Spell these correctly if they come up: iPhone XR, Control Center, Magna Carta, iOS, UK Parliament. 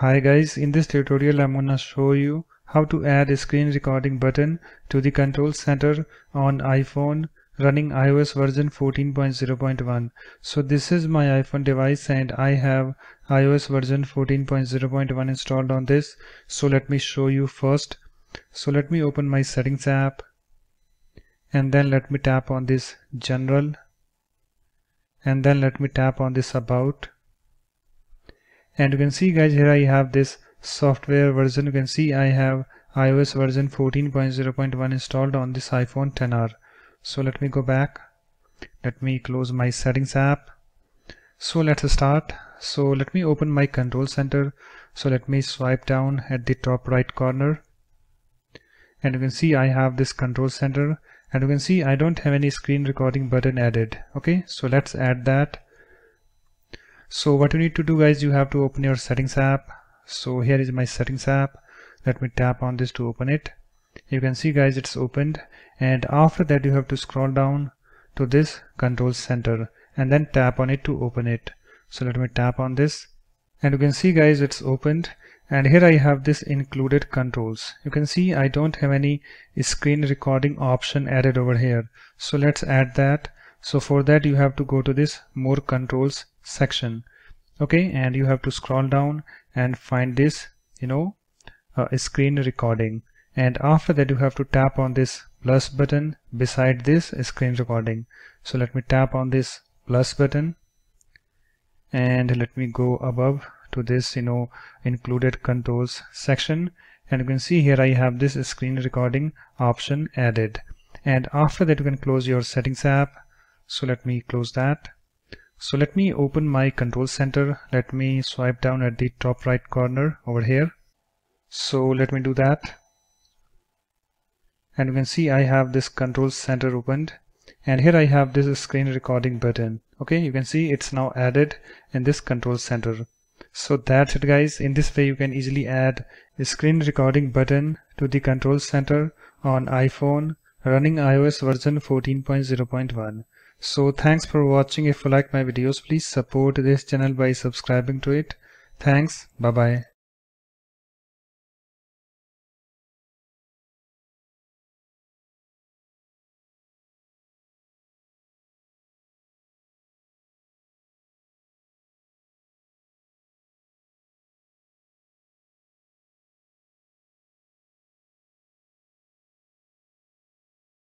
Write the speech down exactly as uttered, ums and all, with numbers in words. Hi guys, in this tutorial I'm gonna show you how to add a screen recording button to the Control Center on iPhone running iOS version fourteen point zero point one. So this is my iPhone device and I have iOS version fourteen point zero point one installed on this. So let me show you first. So let me open my settings app and then let me tap on this general and then let me tap on this about. And you can see guys, here I have this software version. You can see I have iOS version fourteen point zero point one installed on this iPhone X R. So let me go back. Let me close my settings app. So let's start. So let me open my Control Center. So let me swipe down at the top right corner. And you can see I have this Control Center. And you can see I don't have any screen recording button added. Okay, so let's add that. So what you need to do guys, you have to open your settings app. So here is my settings app. Let me tap on this to open it. You can see guys, it's opened, and after that you have to scroll down to this Control Center and then tap on it to open it. So let me tap on this and you can see guys, it's opened, and here I have this included controls. You can see I don't have any screen recording option added over here. So let's add that. So for that you have to go to this more controls section, okay, and you have to scroll down and find this, you know, uh, screen recording, and after that you have to tap on this plus button beside this screen recording. So let me tap on this plus button and let me go above to this, you know, included controls section, and you can see here I have this screen recording option added, and after that you can close your settings app. So let me close that. So let me open my Control Center. Let me swipe down at the top right corner over here. So let me do that. And you can see I have this Control Center opened. And here I have this screen recording button. Okay, you can see it's now added in this Control Center. So that's it guys. In this way you can easily add a screen recording button to the Control Center on iPhone running iOS version fourteen point zero point one. So thanks for watching. If you like my videos, please support this channel by subscribing to it. Thanks. Bye bye.